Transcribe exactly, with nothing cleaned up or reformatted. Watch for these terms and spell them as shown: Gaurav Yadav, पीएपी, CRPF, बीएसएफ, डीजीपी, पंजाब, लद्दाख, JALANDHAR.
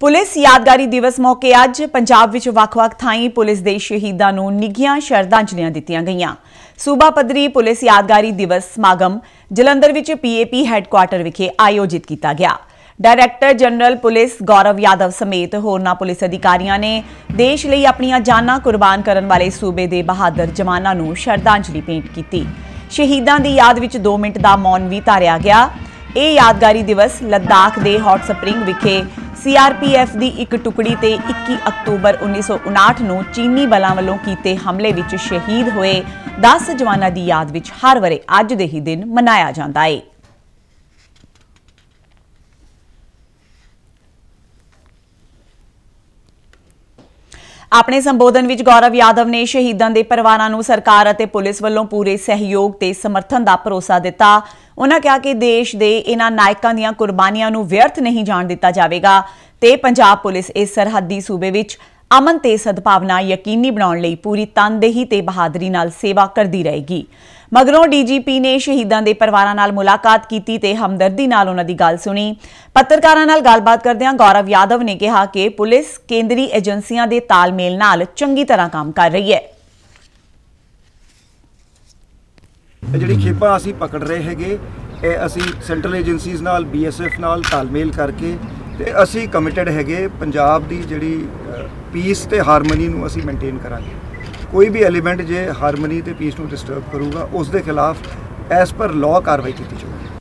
Police यादगारी दिवस मौके अज पंजाब विच वख-वख थाईं पुलिस दे शहीदां नूं निघियां श्रद्धांजलियां दित्तियां गईयां। सूबा पद्धरी पुलिस यादगारी दिवस समागम जलंधर विच पीएपी हैडकुआर्टर विखे आयोजित किया गया। Director general police Gaurav Yadav समेत होरना पुलिस अधिकारियों ने देश लई अपनियां जानां कुर्बान करन वाले सूबे दे बहादुर जवानां नूं श्रद्धांजलि भेंट कीती। शहीदां दी याद विच दो मिनट का मौन भी धारिया गया। यह यादगारी दिवस लद्दाख के हॉट स्प्रिंग विखे सीआरपीएफ की एक टुकड़ी से इक्की अक्तूबर उन्नीस सौ उनाहठ को चीनी बलों वालों किए हमले में शहीद हुए दस जवानों की याद में हर वरे अज दे ही दिन मनाया जाता है। अपने संबोधन विच गौरव यादव ने शहीदां दे परिवारां नूं सरकार अते पुलिस वल्लों पूरे सहयोग ते समर्थन दा भरोसा दिता। उन्हां कहा कि देश दे इन्हां नायकां दीयां कुर्बानियां नूं व्यर्थ नहीं जाण दिता जावेगा ते पंजाब पुलिस इस सरहदी सूबे विच अमन ते सद्भावना यकीनी बनाउण लई पूरी तनदेही ते बहादुरी नाल सेवा करदी रहेगी। मगरों डीजीपी ने शहीदां दे परिवारां नाल मुलाकात कीती ते हमदर्दी नाल उन्हां दी गल सुनी। पत्रकारां नाल गलबात करदियां गौरव यादव ने कहा कि पुलिस केंद्री एजेंसियां दे तालमेल नाल चंगी तरह काम कर रही है। जिहड़ी खेपां असीं पकड़ रहे हैगे असीं सेंट्रल एजेंसीज़ नाल बीएसएफ नाल तालमेल करके ते असीं कमिटेड हैगे पंजाब दी जिहड़ी पीस ते हारमनी नूं असीं मेनटेन करांगे। कोई भी एलीमेंट जो हारमनी तो पीस को डिस्टर्ब करूगा उसके खिलाफ एज पर लॉ कार्रवाई की जाएगी।